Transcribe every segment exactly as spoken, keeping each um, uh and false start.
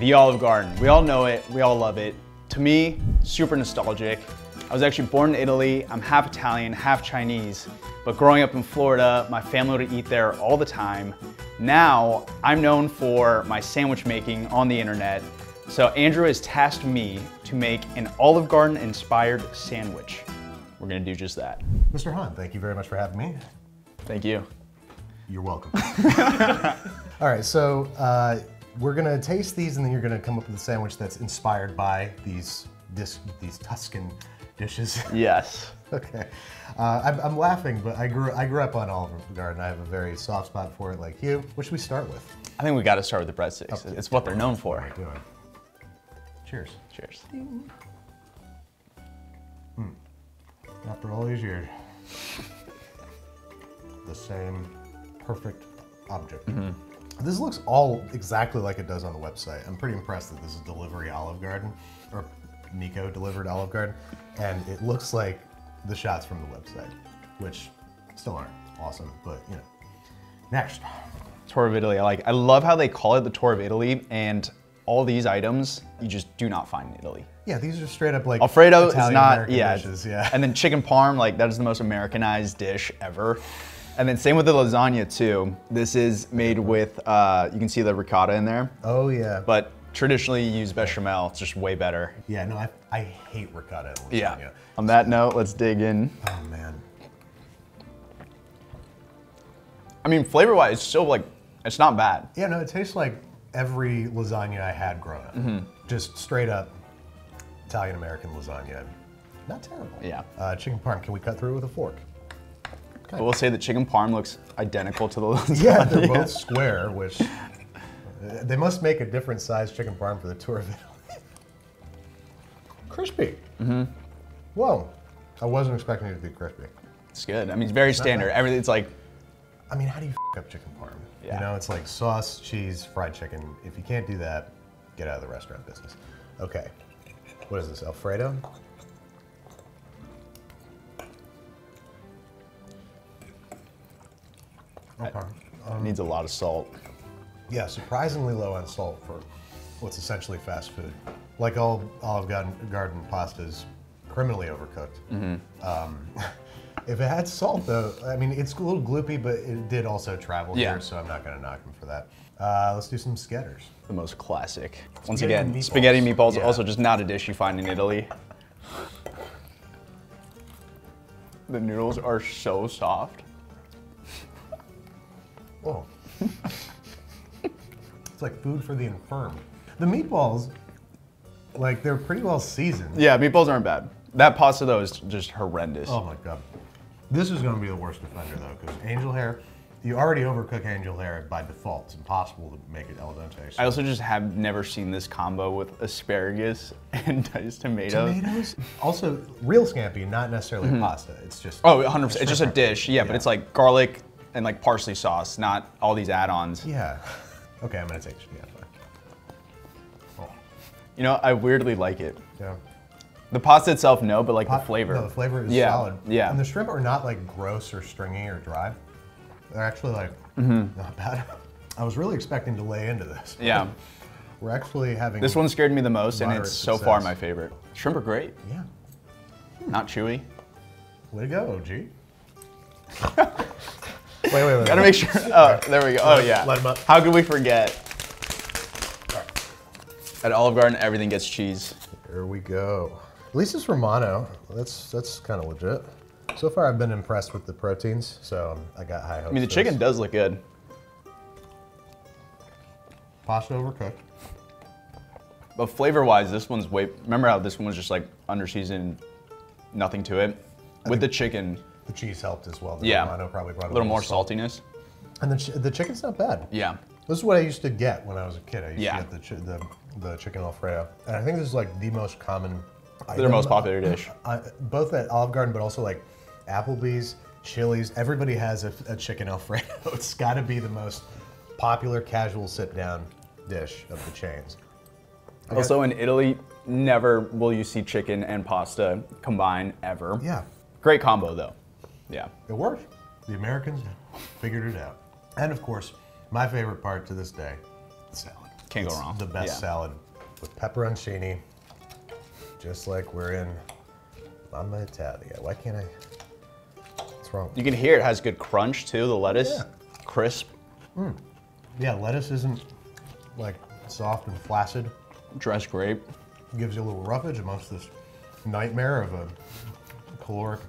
The Olive Garden. We all know it, we all love it. To me, super nostalgic. I was actually born in Italy. I'm half Italian, half Chinese. But growing up in Florida, my family would eat there all the time. Now, I'm known for my sandwich making on the internet. So Andrew has tasked me to make an Olive Garden inspired sandwich. We're gonna do just that. Mister Han, thank you very much for having me. Thank you. You're welcome. All right, so uh, we're gonna taste these and then you're gonna come up with a sandwich that's inspired by these dis these Tuscan dishes. Yes. Okay. Uh, I'm, I'm laughing, but I grew I grew up on Olive Garden. I have a very soft spot for it, like you. What should we start with? I think we got to start with the breadsticks. Oh, it's what they're known for. What are we doing? Cheers. Cheers. Mm. After all these years, the same perfect object. Mm-hmm. This looks all exactly like it does on the website. I'm pretty impressed that this is delivery Olive Garden, or Nico delivered Olive Garden, and it looks like the shots from the website, which still aren't awesome, but you know. Next. Tour of Italy. I like. I love how they call it the Tour of Italy, and all these items you just do not find in Italy. Yeah, these are straight up like Alfredo Italian is not, American yeah, dishes, yeah. And then chicken parm, like that is the most Americanized dish ever. And then same with the lasagna too. This is made with, uh, you can see the ricotta in there. Oh yeah. But traditionally you use bechamel, it's just way better. Yeah, no, I, I hate ricotta in lasagna. Yeah, on that note, let's dig in. Oh man. I mean, flavor-wise, it's still like, it's not bad. Yeah, no, it tastes like every lasagna I had growing up. Mm-hmm. Just straight up Italian-American lasagna. Not terrible. Yeah. Uh, chicken parm, can we cut through with a fork? Okay. I will say the chicken parm looks identical to the lasagna. Yeah, they're both square, which they must make a different size chicken parm for the Tour of Italy. Crispy. Mm-hmm. Whoa, I wasn't expecting it to be crispy. It's good, I mean, it's very it's standard. Everything, it's like, I mean, how do you f up chicken parm? Yeah. You know, it's like sauce, cheese, fried chicken. If you can't do that, get out of the restaurant business. Okay, what is this, Alfredo? Okay. Um, needs a lot of salt. Yeah, surprisingly low on salt for what's essentially fast food. Like all Olive Garden pastas, criminally overcooked. Mm-hmm. um, If it had salt though, I mean, it's a little gloopy, but it did also travel yeah. here, so I'm not gonna knock him for that. Uh, let's do some scatters. The most classic. Spaghetti Once again, meatballs. spaghetti meatballs, yeah. Also just not a dish you find in Italy. The noodles are so soft. Whoa. It's like food for the infirm. The meatballs, like they're pretty well seasoned. Yeah, meatballs aren't bad. That pasta though is just horrendous. Oh my God. This is going to be the worst offender though, because angel hair, you already overcook angel hair by default. It's impossible to make it al dente. So. I also just have never seen this combo with asparagus and diced tomatoes. Tomatoes? Also, real scampi, not necessarily mm-hmm. pasta. It's just- Oh, one hundred percent. It's, it's just a dish, yeah, yeah, but it's like garlic and like parsley sauce, not all these add-ons. Yeah. Okay, I'm going to take it. Oh. You know, I weirdly like it. Yeah. The pasta itself, no, but like Pot, the flavor. No, the flavor is yeah, solid. Yeah. And the shrimp are not like gross or stringy or dry. They're actually like mm-hmm. not bad. I was really expecting to lay into this. Yeah. We're actually having- This one scared me the most and it's so success. far my favorite. Shrimp are great. Yeah. Hmm. Not chewy. Way to go, O G. wait, wait, wait. Gotta wait. make sure, oh, right. there we go. Oh yeah. Let them up. How could we forget? All right. At Olive Garden, everything gets cheese. There we go. At least it's Romano. That's that's kind of legit. So far, I've been impressed with the proteins, so I got high hopes. I mean, the chicken does look good. Pasta overcooked. But flavor-wise, this one's way. Remember how this one was just like underseasoned, nothing to it. I with the chicken, the cheese helped as well. The yeah, Romano probably brought a little more salt. saltiness. And the ch the chicken's not bad. Yeah. This is what I used to get when I was a kid. I used yeah. to get the, ch the the chicken Alfredo, and I think this is like the most common. Their most popular dish. Uh, both at Olive Garden, but also like Applebee's, Chili's, everybody has a, a chicken Alfredo. It's gotta be the most popular casual sit down dish of the chains. I also in Italy, never will you see chicken and pasta combined ever. Yeah. Great combo though, yeah. It worked. The Americans figured it out. And of course, my favorite part to this day, the salad. Can't it's go wrong. The best yeah. salad with pepperoncini, just like we're in Mamma Italia. Why can't I? What's wrong? You can hear it has good crunch too. The lettuce, yeah. crisp. Mm. Yeah, lettuce isn't like soft and flaccid. Dressed grape. Gives you a little roughage amongst this nightmare of a caloric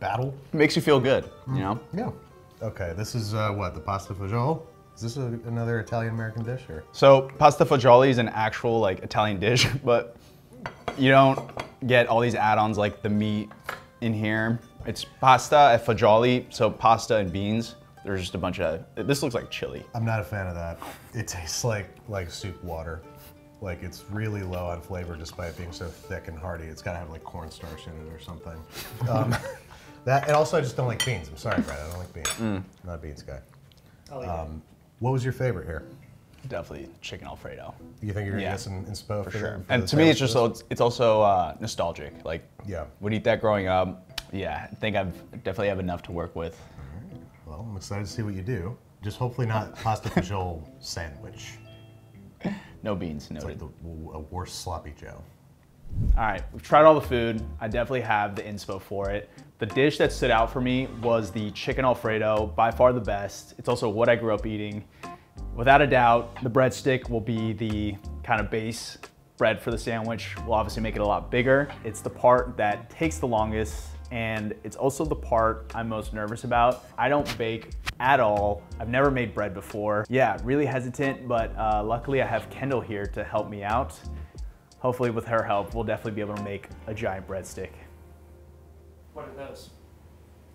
battle. Makes you feel good, mm. you know? Yeah. Okay, this is uh, what, the pasta fagioli? Is this a, another Italian-American dish or? So pasta fagioli is an actual like Italian dish, but you don't get all these add-ons like the meat in here. It's pasta and fagioli, so pasta and beans. There's just a bunch of, this looks like chili. I'm not a fan of that. It tastes like like soup water. Like it's really low on flavor despite being so thick and hearty. It's gotta have like cornstarch in it or something. Um, that, and also I just don't like beans. I'm sorry, Brad, I don't like beans. Mm. I'm not a beans guy. I'll eat um, it. What was your favorite here? Definitely chicken Alfredo. You think you're gonna yeah. get some inspo for, for sure? For and to me it's just, so, it's also uh, nostalgic. Like, yeah. would eat that growing up. Yeah, I think I've definitely have enough to work with. Well, I'm excited to see what you do. Just hopefully not pasta fagioli sandwich. No beans, noted. It's like the, a worse sloppy joe. All right, we've tried all the food. I definitely have the inspo for it. The dish that stood out for me was the chicken Alfredo, by far the best. It's also what I grew up eating. Without a doubt, the breadstick will be the kind of base bread for the sandwich. We'll obviously make it a lot bigger. It's the part that takes the longest, and it's also the part I'm most nervous about. I don't bake at all. I've never made bread before. Yeah, really hesitant, but uh, luckily I have Kendall here to help me out. Hopefully with her help, we'll definitely be able to make a giant breadstick. What are those?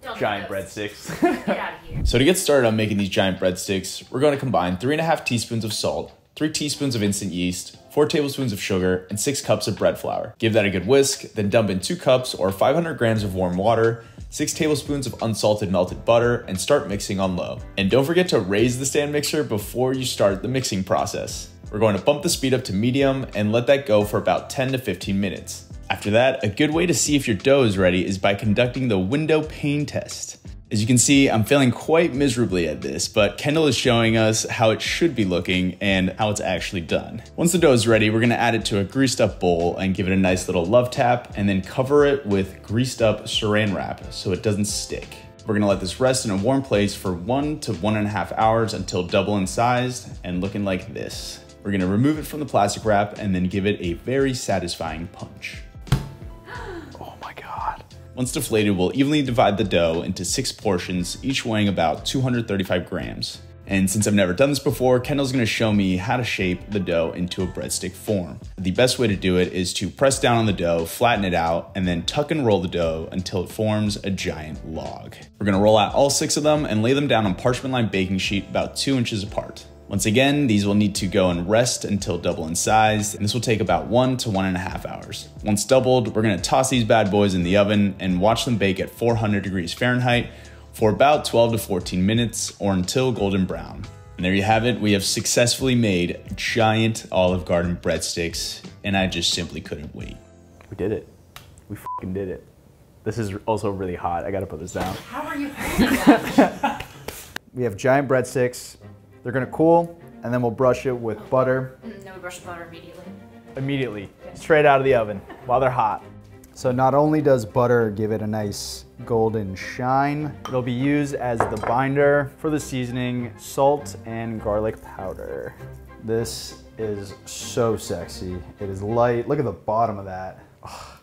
Don't giant those. breadsticks. Get out of here. So to get started on making these giant breadsticks, we're gonna combine three and a half teaspoons of salt, three teaspoons of instant yeast, four tablespoons of sugar, and six cups of bread flour. Give that a good whisk, then dump in two cups or five hundred grams of warm water, six tablespoons of unsalted melted butter, and start mixing on low. And don't forget to raise the stand mixer before you start the mixing process. We're going to bump the speed up to medium and let that go for about ten to fifteen minutes. After that, a good way to see if your dough is ready is by conducting the window pane test. As you can see, I'm failing quite miserably at this, but Kendall is showing us how it should be looking and how it's actually done. Once the dough is ready, we're gonna add it to a greased up bowl and give it a nice little love tap, and then cover it with greased up saran wrap so it doesn't stick. We're gonna let this rest in a warm place for one to one and a half hours until double in size and looking like this. We're gonna remove it from the plastic wrap and then give it a very satisfying punch. Once deflated, we'll evenly divide the dough into six portions, each weighing about two hundred thirty-five grams. And since I've never done this before, Kendall's gonna show me how to shape the dough into a breadstick form. The best way to do it is to press down on the dough, flatten it out, and then tuck and roll the dough until it forms a giant log. We're gonna roll out all six of them and lay them down on parchment-lined baking sheet about two inches apart. Once again, these will need to go and rest until double in size, and this will take about one to one and a half hours. Once doubled, we're gonna toss these bad boys in the oven and watch them bake at four hundred degrees Fahrenheit for about twelve to fourteen minutes or until golden brown. And there you have it, we have successfully made giant Olive Garden breadsticks, and I just simply couldn't wait. We did it. We f***ing did it. This is also really hot, I gotta put this down. How are you holding that? We have giant breadsticks. They're gonna cool, and then we'll brush it with butter. No, we brush the butter immediately. Immediately, okay. Straight out of the oven while they're hot. So not only does butter give it a nice golden shine, it'll be used as the binder for the seasoning, salt and garlic powder. This is so sexy. It is light. Look at the bottom of that. Oh,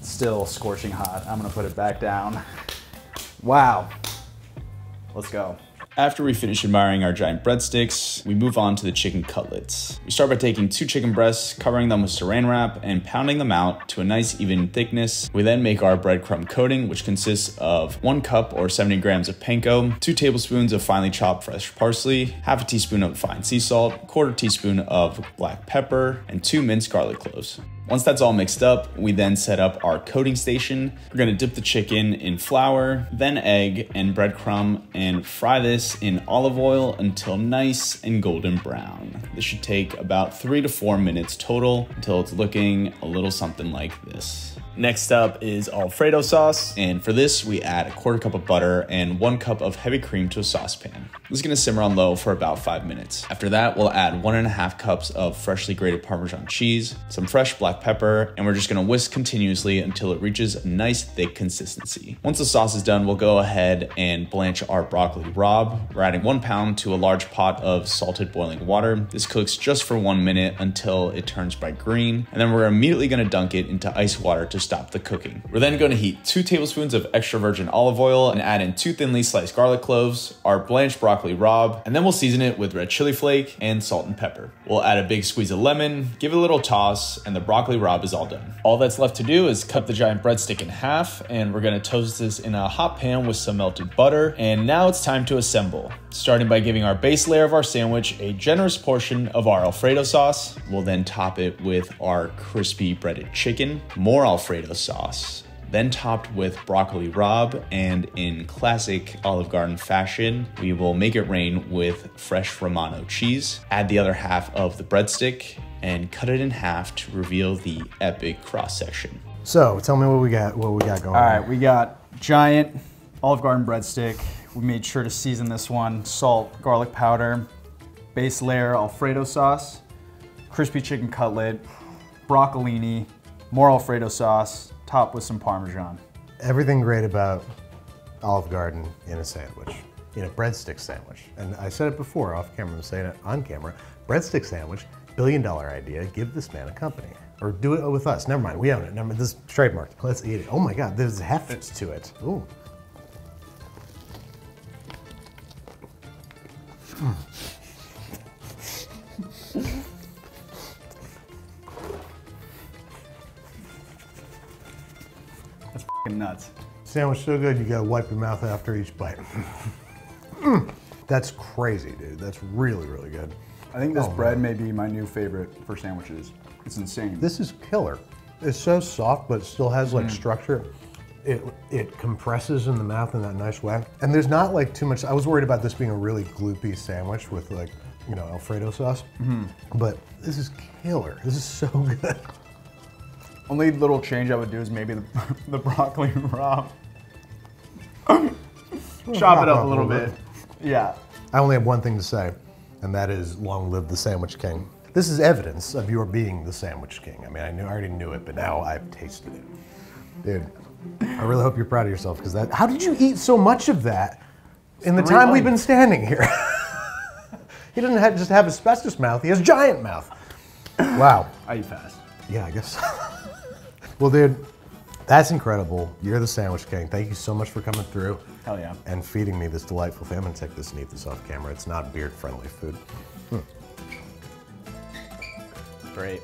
still scorching hot. I'm gonna put it back down. Wow. Let's go. After we finish admiring our giant breadsticks, we move on to the chicken cutlets. We start by taking two chicken breasts, covering them with saran wrap, and pounding them out to a nice even thickness. We then make our breadcrumb coating, which consists of one cup or seventy grams of panko, two tablespoons of finely chopped fresh parsley, half a teaspoon of fine sea salt, a quarter teaspoon of black pepper, and two minced garlic cloves. Once that's all mixed up, we then set up our coating station. We're gonna dip the chicken in flour, then egg and breadcrumb, and fry this in olive oil until nice and golden brown. This should take about three to four minutes total until it's looking a little something like this. Next up is Alfredo sauce, and for this we add a quarter cup of butter and one cup of heavy cream to a saucepan. This is gonna simmer on low for about five minutes. After that, we'll add one and a half cups of freshly grated Parmesan cheese, some fresh black pepper, and we're just gonna whisk continuously until it reaches a nice thick consistency. Once the sauce is done, we'll go ahead and blanch our broccoli rabe. We're adding one pound to a large pot of salted boiling water. This cooks just for one minute until it turns bright green, and then we're immediately gonna dunk it into ice water to stop the cooking. We're then going to heat two tablespoons of extra virgin olive oil and add in two thinly sliced garlic cloves, our blanched broccoli rabe, and then we'll season it with red chili flake and salt and pepper. We'll add a big squeeze of lemon, give it a little toss, and the broccoli rabe is all done. All that's left to do is cut the giant breadstick in half, and we're going to toast this in a hot pan with some melted butter. And now it's time to assemble, starting by giving our base layer of our sandwich a generous portion of our Alfredo sauce. We'll then top it with our crispy breaded chicken, more Alfredo sauce, then topped with broccoli rabe, and in classic Olive Garden fashion, we will make it rain with fresh Romano cheese. Add the other half of the breadstick and cut it in half to reveal the epic cross section. So tell me what we got, what we got going on. All right, we got giant Olive Garden breadstick. We made sure to season this one, salt, garlic powder, base layer Alfredo sauce, crispy chicken cutlet, broccolini, more Alfredo sauce, topped with some Parmesan. Everything great about Olive Garden in a sandwich, in a breadstick sandwich. And I said it before off camera, I'm saying it on camera, breadstick sandwich, billion dollar idea, give this man a company. Or do it with us, never mind, we own it, never mind, this is trademarked. Let's eat it, oh my God, there's heft to it, ooh. Mm. Nuts. Sandwich so good, you gotta wipe your mouth after each bite. Mm. That's crazy, dude. That's really, really good. I think this oh, bread man. may be my new favorite for sandwiches. It's insane. This is killer. It's so soft, but it still has like mm. structure. It it compresses in the mouth in that nice way. And there's not like too much. I was worried about this being a really gloopy sandwich with like, you know, Alfredo sauce. Mm. But this is killer. This is so good. Only little change I would do is maybe the, the broccoli rabe. Chop it up a little bit. Yeah. I only have one thing to say, and that is long live the Sandwich King. This is evidence of your being the Sandwich King. I mean, I knew, I already knew it, but now I've tasted it. Dude, I really hope you're proud of yourself, because that, how did you eat so much of that in the Three time months. we've been standing here? He doesn't have, just have asbestos mouth, he has giant mouth. Wow. I eat fast. Yeah, I guess. Well, dude, that's incredible. You're the Sandwich King. Thank you so much for coming through. Hell yeah. And feeding me this delightful food. I'm gonna take this and eat this off camera. It's not beard-friendly food. Hmm. Great.